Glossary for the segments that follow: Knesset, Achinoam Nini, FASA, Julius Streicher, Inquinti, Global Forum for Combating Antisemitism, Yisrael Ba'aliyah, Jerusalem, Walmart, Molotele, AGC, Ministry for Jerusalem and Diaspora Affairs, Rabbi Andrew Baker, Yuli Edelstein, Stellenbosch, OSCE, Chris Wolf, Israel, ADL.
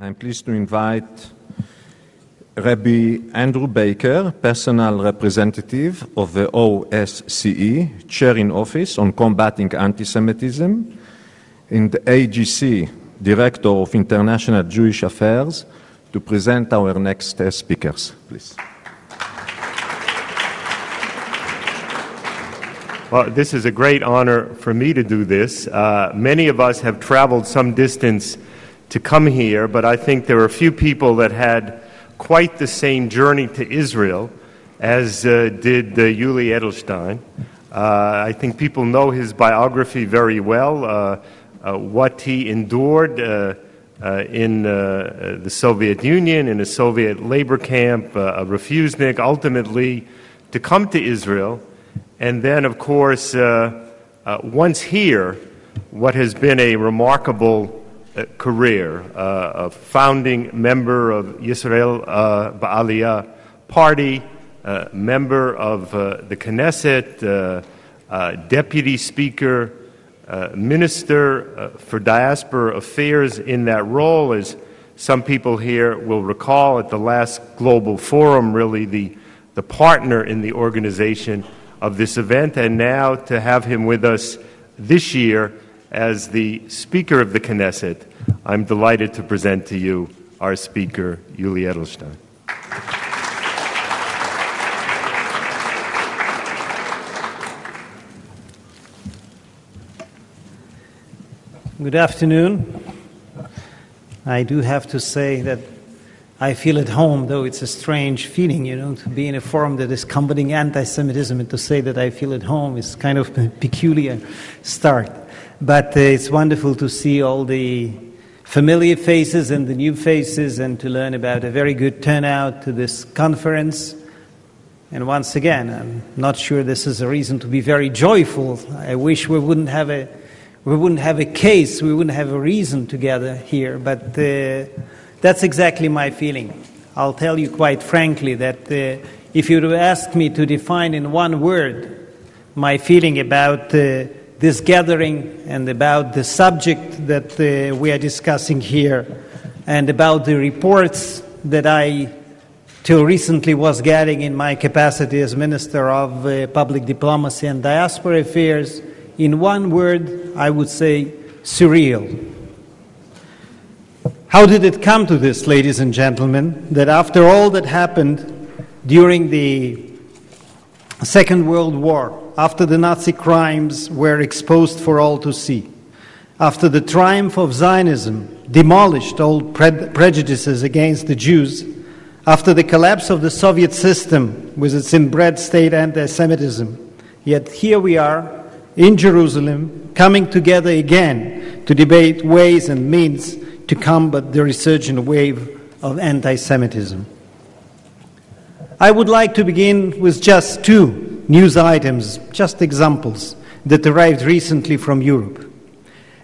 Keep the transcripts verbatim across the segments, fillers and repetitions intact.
I'm pleased to invite Rabbi Andrew Baker, personal representative of the O S C E, Chair in Office on Combating Anti-Semitism, and A G C, Director of International Jewish Affairs, to present our next uh, speakers, please. Well, this is a great honor for me to do this. Uh, many of us have traveled some distance to come here, but I think there are few people that had quite the same journey to Israel as uh, did uh, Yuli Edelstein. Uh, I think people know his biography very well, uh, uh, what he endured uh, uh, in uh, the Soviet Union, in a Soviet labor camp, uh, a refusnik, ultimately to come to Israel. And then, of course, uh, uh, once here, what has been a remarkable uh, career, uh, a founding member of Yisrael uh, Ba'aliyah party, uh, member of uh, the Knesset, uh, uh, deputy speaker, uh, minister uh, for diaspora affairs in that role, as some people here will recall at the last global forum, really the, the partner in the organization of this event, and now to have him with us this year as the Speaker of the Knesset. I'm delighted to present to you our Speaker, Yuli Edelstein. Good afternoon. I do have to say that I feel at home, though it's a strange feeling, you know, to be in a forum that is combating anti-Semitism, and to say that I feel at home is kind of a peculiar start. But uh, it's wonderful to see all the familiar faces and the new faces, and to learn about a very good turnout to this conference. And once again, I'm not sure this is a reason to be very joyful. I wish we wouldn't have a, we wouldn't have a case, we wouldn't have a reason to gather here, but uh, that's exactly my feeling. I'll tell you quite frankly that uh, if you were to ask me to define in one word my feeling about uh, this gathering and about the subject that uh, we are discussing here and about the reports that I till recently was getting in my capacity as Minister of uh, Public Diplomacy and Diaspora Affairs, in one word I would say surreal. How did it come to this, ladies and gentlemen, that after all that happened during the Second World War, after the Nazi crimes were exposed for all to see, after the triumph of Zionism demolished old pre- prejudices against the Jews, after the collapse of the Soviet system with its inbred state anti-Semitism, yet here we are in Jerusalem, coming together again to debate ways and means to combat the resurgent wave of anti-Semitism. I would like to begin with just two news items, just examples, that arrived recently from Europe.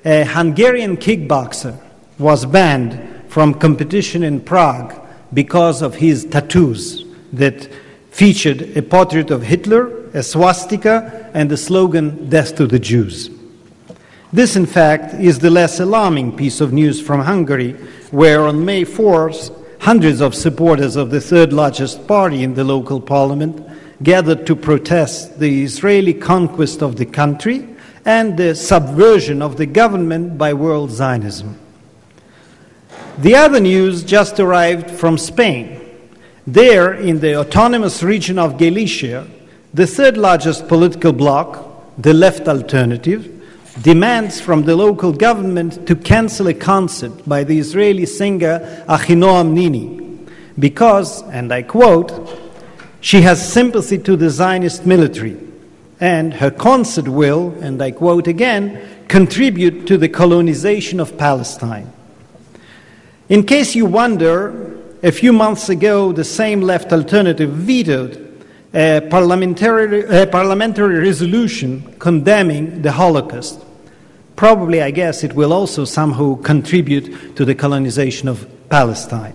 A Hungarian kickboxer was banned from competition in Prague because of his tattoos that featured a portrait of Hitler, a swastika, and the slogan, "Death to the Jews." This, in fact, is the less alarming piece of news from Hungary, where on May fourth, hundreds of supporters of the third largest party in the local parliament gathered to protest the Israeli conquest of the country and the subversion of the government by world Zionism. The other news just arrived from Spain. There, in the autonomous region of Galicia, the third largest political bloc, the Left Alternative, demands from the local government to cancel a concert by the Israeli singer Achinoam Nini because, and I quote, she has sympathy to the Zionist military and her concert will, and I quote again, contribute to the colonization of Palestine. In case you wonder, a few months ago the same Left Alternative vetoed a parliamentary, a parliamentary resolution condemning the Holocaust. Probably, I guess, it will also somehow contribute to the colonization of Palestine.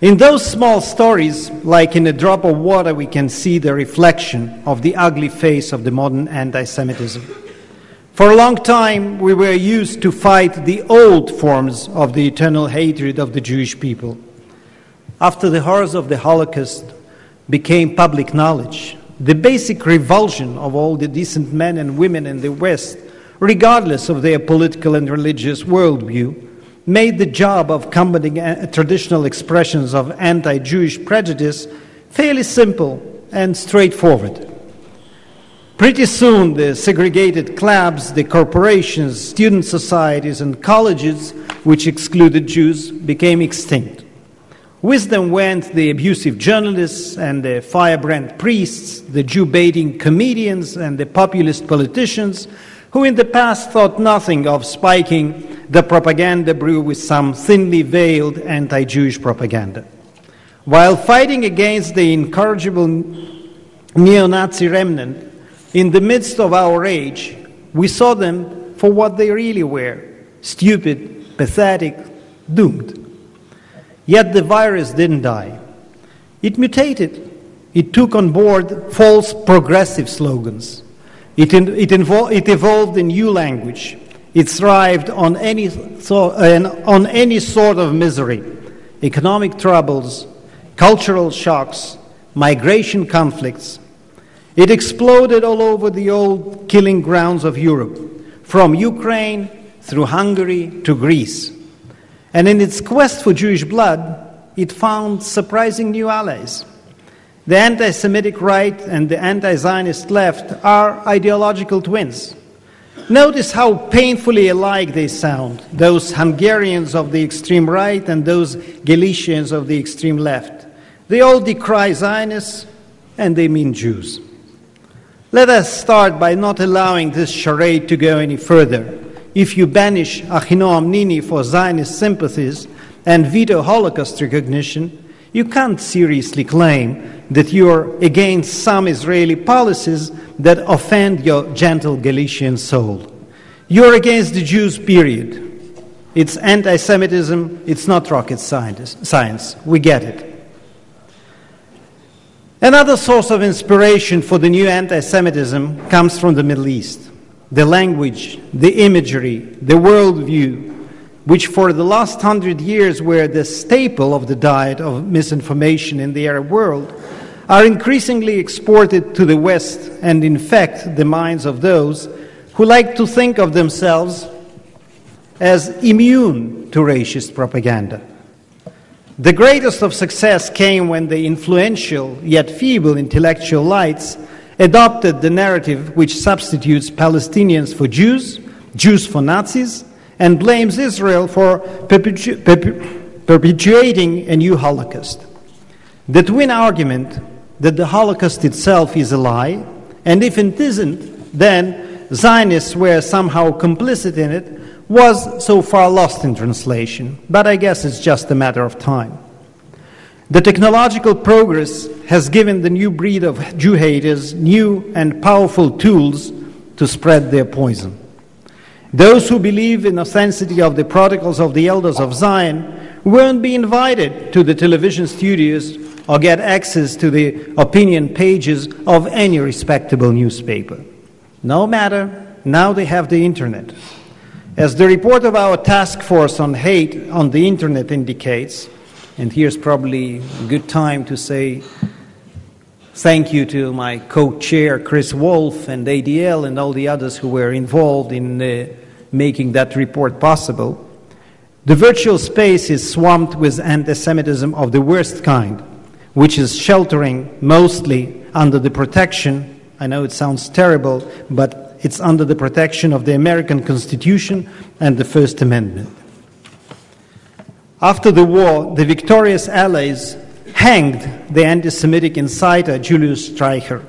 In those small stories, like in a drop of water, we can see the reflection of the ugly face of the modern anti-Semitism. For a long time, we were used to fight the old forms of the eternal hatred of the Jewish people. After the horrors of the Holocaust became public knowledge, the basic revulsion of all the decent men and women in the West, regardless of their political and religious worldview, made the job of combating traditional expressions of anti-Jewish prejudice fairly simple and straightforward. Pretty soon, the segregated clubs, the corporations, student societies, and colleges which excluded Jews became extinct. With them went the abusive journalists and the firebrand priests, the Jew-baiting comedians and the populist politicians, who in the past thought nothing of spiking the propaganda brew with some thinly veiled anti-Jewish propaganda. While fighting against the incorrigible neo-Nazi remnant, in the midst of our rage, we saw them for what they really were, stupid, pathetic, doomed. Yet the virus didn't die. It mutated. It took on board false progressive slogans. It, in, it, invo- it evolved a new language. It thrived on any, so, uh, on any sort of misery, economic troubles, cultural shocks, migration conflicts. It exploded all over the old killing grounds of Europe, from Ukraine through Hungary to Greece. And in its quest for Jewish blood, it found surprising new allies. The anti-Semitic right and the anti-Zionist left are ideological twins. Notice how painfully alike they sound, those Hungarians of the extreme right and those Galicians of the extreme left. They all decry Zionists, and they mean Jews. Let us start by not allowing this charade to go any further. If you banish Achinoam Nini for Zionist sympathies and veto Holocaust recognition, you can't seriously claim that you are against some Israeli policies that offend your gentle Galician soul. You're against the Jews, period. It's anti-Semitism, it's not rocket science. We get it. Another source of inspiration for the new anti-Semitism comes from the Middle East. The language, the imagery, the worldview, which for the last hundred years were the staple of the diet of misinformation in the Arab world, are increasingly exported to the West and infect the minds of those who like to think of themselves as immune to racist propaganda. The greatest of success came when the influential yet feeble intellectual lights adopted the narrative which substitutes Palestinians for Jews, Jews for Nazis, and blames Israel for perpetu- perp- perpetuating a new Holocaust. The twin argument that the Holocaust itself is a lie, and if it isn't, then Zionists were somehow complicit in it, was so far lost in translation, but I guess it's just a matter of time. The technological progress has given the new breed of Jew haters new and powerful tools to spread their poison. Those who believe in the authenticity of the protocols of the elders of Zion won't be invited to the television studios or get access to the opinion pages of any respectable newspaper. No matter, now they have the internet. As the report of our task force on hate on the internet indicates, and here's probably a good time to say thank you to my co-chair, Chris Wolf, and A D L, and all the others who were involved in uh, making that report possible. The virtual space is swamped with anti-Semitism of the worst kind, which is sheltering mostly under the protection, I know it sounds terrible, but it's under the protection of the American Constitution and the First Amendment. After the war, the victorious Allies hanged the anti-Semitic inciter Julius Streicher.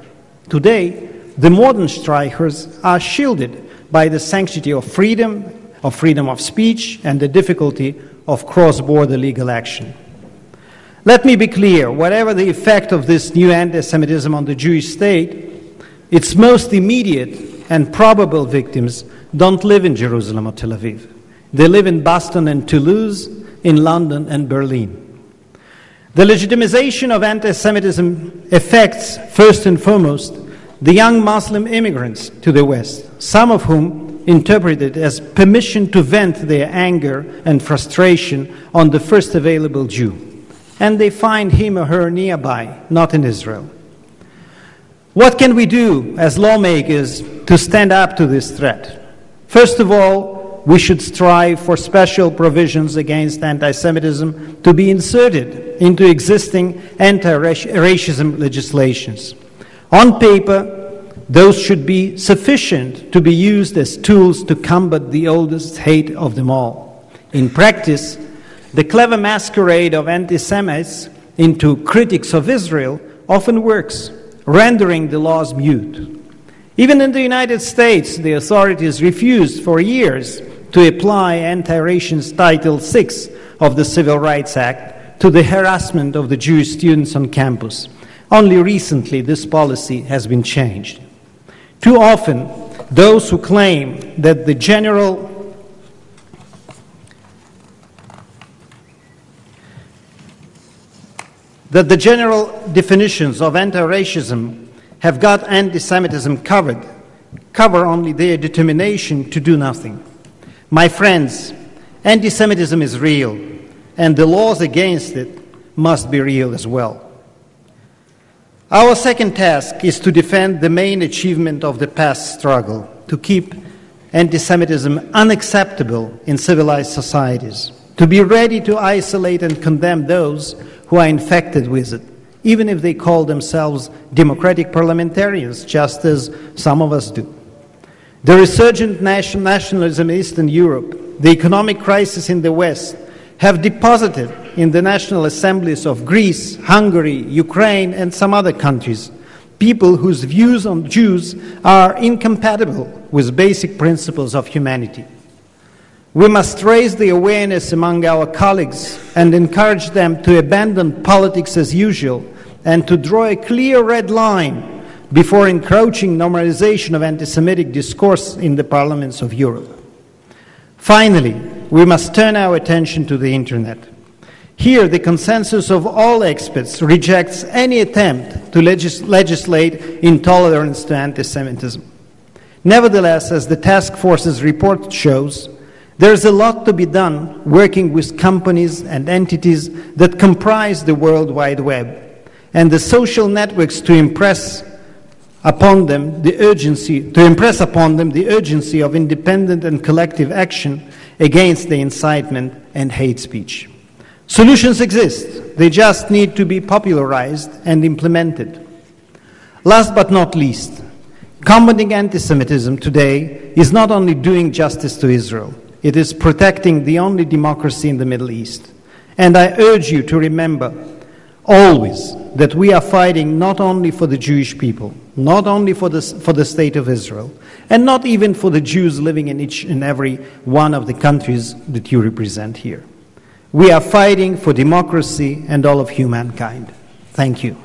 Today, the modern Streichers are shielded by the sanctity of freedom, of freedom of speech, and the difficulty of cross-border legal action. Let me be clear, whatever the effect of this new anti-Semitism on the Jewish state, its most immediate and probable victims don't live in Jerusalem or Tel Aviv. They live in Boston and Toulouse, in London and Berlin. The legitimization of anti-Semitism affects, first and foremost, the young Muslim immigrants to the West, some of whom interpreted as permission to vent their anger and frustration on the first available Jew, and they find him or her nearby, not in Israel. What can we do as lawmakers to stand up to this threat? First of all, we should strive for special provisions against anti-Semitism to be inserted into existing anti-racism legislations. On paper, those should be sufficient to be used as tools to combat the oldest hate of them all. In practice, the clever masquerade of anti-Semites into critics of Israel often works, rendering the laws mute. Even in the United States, the authorities refused for years to apply anti-racist Title six of the Civil Rights Act to the harassment of the Jewish students on campus. Only recently, this policy has been changed. Too often, those who claim that the general that the general definitions of anti-racism have got anti-Semitism covered, cover only their determination to do nothing. My friends, anti-Semitism is real, and the laws against it must be real as well. Our second task is to defend the main achievement of the past struggle, to keep anti-Semitism unacceptable in civilized societies, to be ready to isolate and condemn those who are infected with it, even if they call themselves democratic parliamentarians, just as some of us do. The resurgent nationalism in Eastern Europe, the economic crisis in the West, have deposited in the national assemblies of Greece, Hungary, Ukraine, and some other countries, people whose views on Jews are incompatible with basic principles of humanity. We must raise the awareness among our colleagues and encourage them to abandon politics as usual and to draw a clear red line before encroaching normalization of anti-Semitic discourse in the parliaments of Europe. Finally, we must turn our attention to the internet. Here, the consensus of all experts rejects any attempt to legis- legislate intolerance to anti-Semitism. Nevertheless, as the task force's report shows, there is a lot to be done working with companies and entities that comprise the World Wide Web, and the social networks to impress upon them the urgency, to impress upon them the urgency of independent and collective action against the incitement and hate speech. Solutions exist. They just need to be popularized and implemented. Last but not least, combating anti-Semitism today is not only doing justice to Israel, it is protecting the only democracy in the Middle East. And I urge you to remember always that we are fighting not only for the Jewish people, not only for the, for the state of Israel, and not even for the Jews living in each and every one of the countries that you represent here. We are fighting for democracy and all of humankind. Thank you.